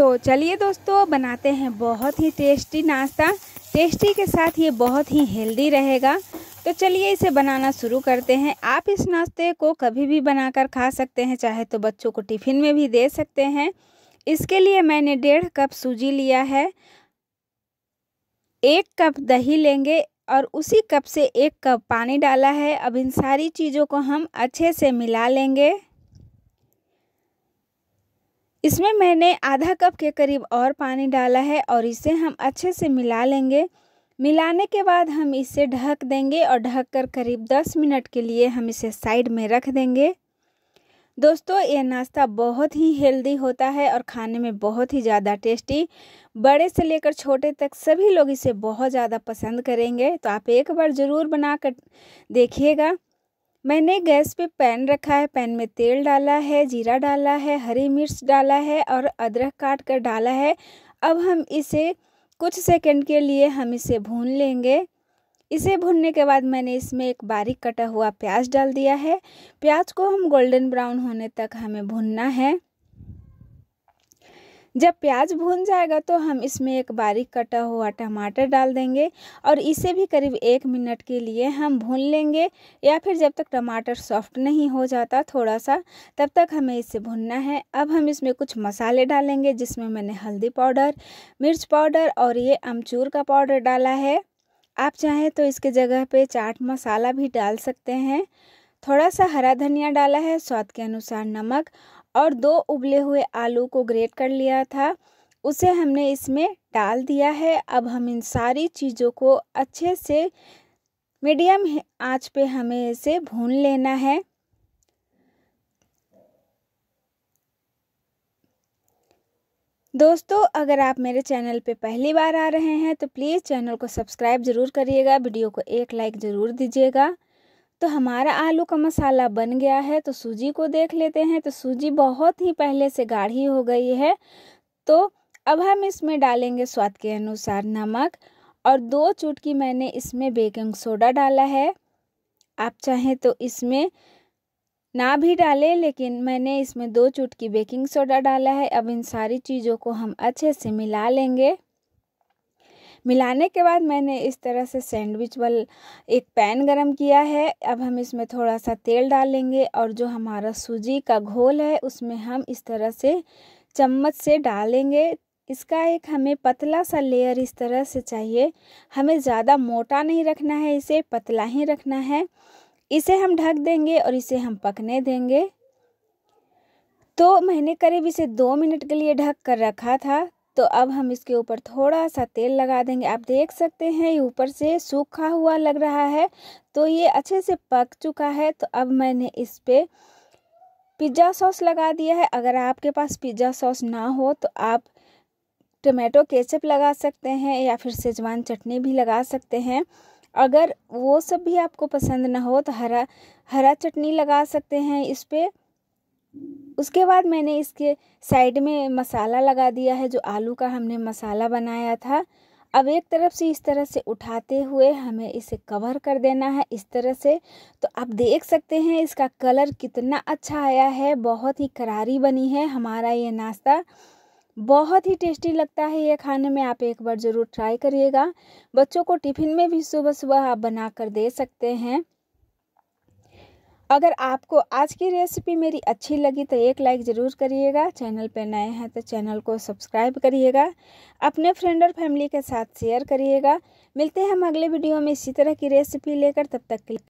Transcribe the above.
तो चलिए दोस्तों बनाते हैं बहुत ही टेस्टी नाश्ता। टेस्टी के साथ ये बहुत ही हेल्दी रहेगा। तो चलिए इसे बनाना शुरू करते हैं। आप इस नाश्ते को कभी भी बनाकर खा सकते हैं, चाहे तो बच्चों को टिफ़िन में भी दे सकते हैं। इसके लिए मैंने 1.5 कप सूजी लिया है, 1 कप दही लेंगे और उसी कप से 1 कप पानी डाला है। अब इन सारी चीज़ों को हम अच्छे से मिला लेंगे। इसमें मैंने 0.5 कप के करीब और पानी डाला है और इसे हम अच्छे से मिला लेंगे। मिलाने के बाद हम इसे ढक देंगे और ढककर करीब 10 मिनट के लिए हम इसे साइड में रख देंगे। दोस्तों यह नाश्ता बहुत ही हेल्दी होता है और खाने में बहुत ही ज़्यादा टेस्टी। बड़े से लेकर छोटे तक सभी लोग इसे बहुत ज़्यादा पसंद करेंगे। तो आप एक बार ज़रूर बना कर देखिएगा। मैंने गैस पे पैन रखा है, पैन में तेल डाला है, जीरा डाला है, हरी मिर्च डाला है और अदरक काट कर डाला है। अब हम इसे कुछ सेकंड के लिए हम इसे भून लेंगे। इसे भूनने के बाद मैंने इसमें एक बारीक कटा हुआ प्याज डाल दिया है। प्याज को हम गोल्डन ब्राउन होने तक हमें भूनना है। जब प्याज भून जाएगा तो हम इसमें एक बारीक कटा हुआ टमाटर डाल देंगे और इसे भी करीब 1 मिनट के लिए हम भून लेंगे, या फिर जब तक टमाटर सॉफ्ट नहीं हो जाता थोड़ा सा, तब तक हमें इसे भूनना है। अब हम इसमें कुछ मसाले डालेंगे, जिसमें मैंने हल्दी पाउडर, मिर्च पाउडर और ये अमचूर का पाउडर डाला है। आप चाहें तो इसके जगह पे चाट मसाला भी डाल सकते हैं। थोड़ा सा हरा धनिया डाला है, स्वाद के अनुसार नमक और 2 उबले हुए आलू को ग्रेट कर लिया था, उसे हमने इसमें डाल दिया है। अब हम इन सारी चीज़ों को अच्छे से मीडियम आंच पे हमें इसे भून लेना है। दोस्तों अगर आप मेरे चैनल पे पहली बार आ रहे हैं तो प्लीज़ चैनल को सब्सक्राइब ज़रूर करिएगा, वीडियो को एक लाइक ज़रूर दीजिएगा। तो हमारा आलू का मसाला बन गया है। तो सूजी को देख लेते हैं। तो सूजी बहुत ही पहले से गाढ़ी हो गई है। तो अब हम इसमें डालेंगे स्वाद के अनुसार नमक और 2 चुटकी मैंने इसमें बेकिंग सोडा डाला है। आप चाहें तो इसमें ना भी डालें, लेकिन मैंने इसमें 2 चुटकी बेकिंग सोडा डाला है। अब इन सारी चीज़ों को हम अच्छे से मिला लेंगे। मिलाने के बाद मैंने इस तरह से सैंडविच वाला एक पैन गरम किया है। अब हम इसमें थोड़ा सा तेल डालेंगे और जो हमारा सूजी का घोल है उसमें हम इस तरह से चम्मच से डालेंगे। इसका एक हमें पतला सा लेयर इस तरह से चाहिए, हमें ज़्यादा मोटा नहीं रखना है, इसे पतला ही रखना है। इसे हम ढक देंगे और इसे हम पकने देंगे। तो मैंने करीब इसे 2 मिनट के लिए ढक कर रखा था। तो अब हम इसके ऊपर थोड़ा सा तेल लगा देंगे। आप देख सकते हैं ये ऊपर से सूखा हुआ लग रहा है, तो ये अच्छे से पक चुका है। तो अब मैंने इस पे पिज़्ज़ा सॉस लगा दिया है। अगर आपके पास पिज़्ज़ा सॉस ना हो तो आप टोमेटो केचप लगा सकते हैं या फिर शेजवान चटनी भी लगा सकते हैं। अगर वो सब भी आपको पसंद ना हो तो हरा चटनी लगा सकते हैं इस पर। उसके बाद मैंने इसके साइड में मसाला लगा दिया है, जो आलू का हमने मसाला बनाया था। अब एक तरफ से इस तरह से उठाते हुए हमें इसे कवर कर देना है इस तरह से। तो आप देख सकते हैं इसका कलर कितना अच्छा आया है, बहुत ही करारी बनी है हमारा ये नाश्ता। बहुत ही टेस्टी लगता है ये खाने में। आप एक बार ज़रूर ट्राई करिएगा। बच्चों को टिफ़िन में भी सुबह सुबह आप बना कर दे सकते हैं। अगर आपको आज की रेसिपी मेरी अच्छी लगी तो एक लाइक ज़रूर करिएगा। चैनल पर नए हैं तो चैनल को सब्सक्राइब करिएगा। अपने फ्रेंड और फैमिली के साथ शेयर करिएगा। मिलते हैं हम अगले वीडियो में इसी तरह की रेसिपी लेकर। तब तक के लिए